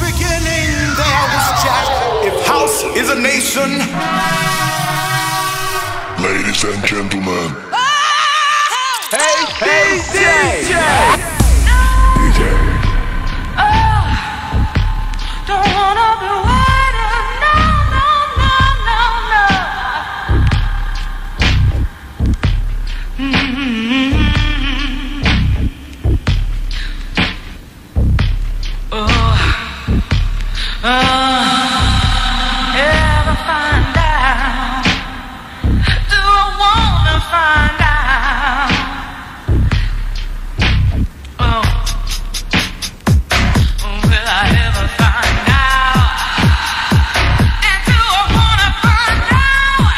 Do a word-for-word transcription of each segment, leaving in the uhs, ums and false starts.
beginning there was Jack. If house is a nation, ladies and gentlemen. Oh! Hey, hey, D J! D J! Oh, don't wanna be waiting, no, no, no, no, no. Mm-hmm. Oh, oh, ever find out? Do I wanna find out? Oh, will I ever find out? And do I wanna find out?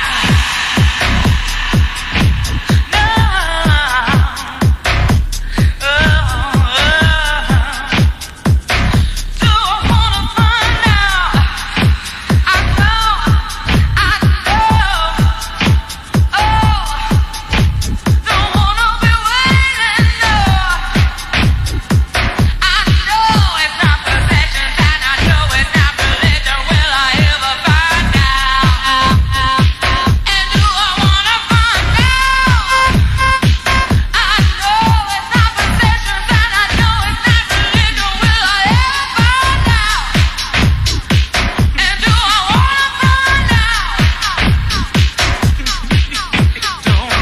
No. Oh, oh. Do I wanna find out? I know, I know. Oh, don't wanna be waiting, no. I know it's not possession, and I know it's not religion. Will I ever find out? And do I wanna find out? I know it's not possession, and I know it's not religion. Will I ever find out? And do I wanna find out? Don't wanna be waiting. And do I wanna find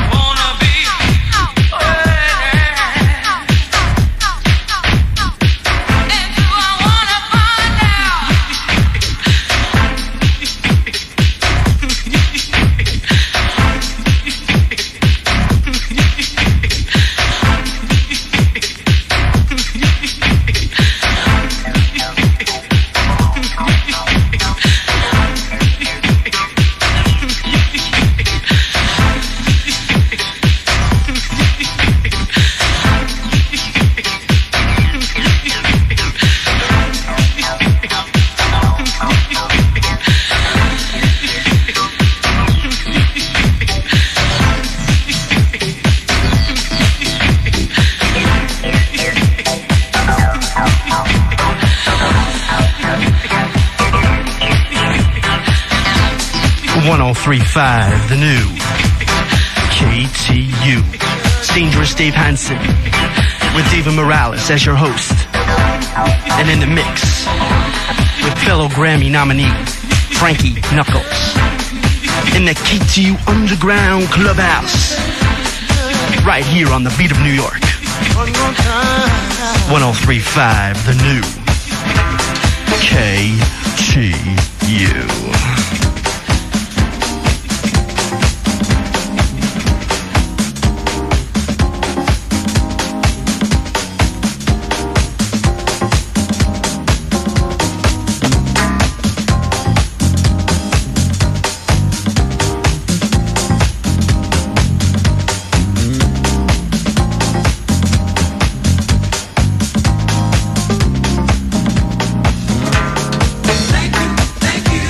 out? one oh three point five, the new K T U. It's Dangerous Dave Hansen with David Morales as your host. And in the mix with fellow Grammy nominee Frankie Knuckles in the K T U Underground Clubhouse right here on the beat of New York. One more time. one oh three point five, the new K T U. Thank you, thank you.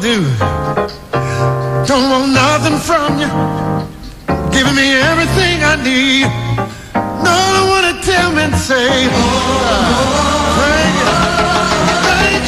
to do. Don't want nothing from you, giving me everything I need. No, don't want to tell me and say, oh, Frankie, Frankie.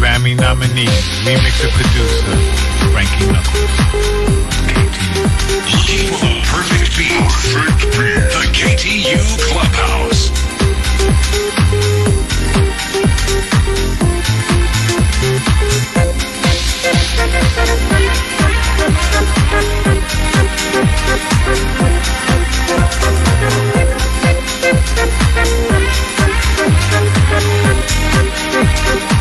Grammy nominee, remixer, producer, Frankie Knuckles, K T U. Looking for the perfect beat, perfect beat. The K T U Clubhouse.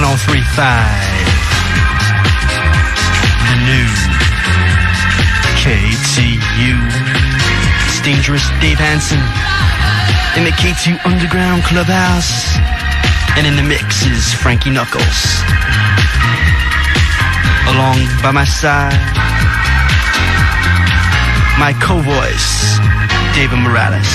one oh three point five. The new K T U. It's Dangerous Dave Hansen in the K T U Underground Clubhouse. And in the mix is Frankie Knuckles. Along by my side, my co-voice, David Morales.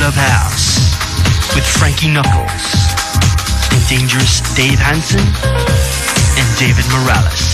Clubhouse with Frankie Knuckles and Dangerous Dave Hansen and David Morales.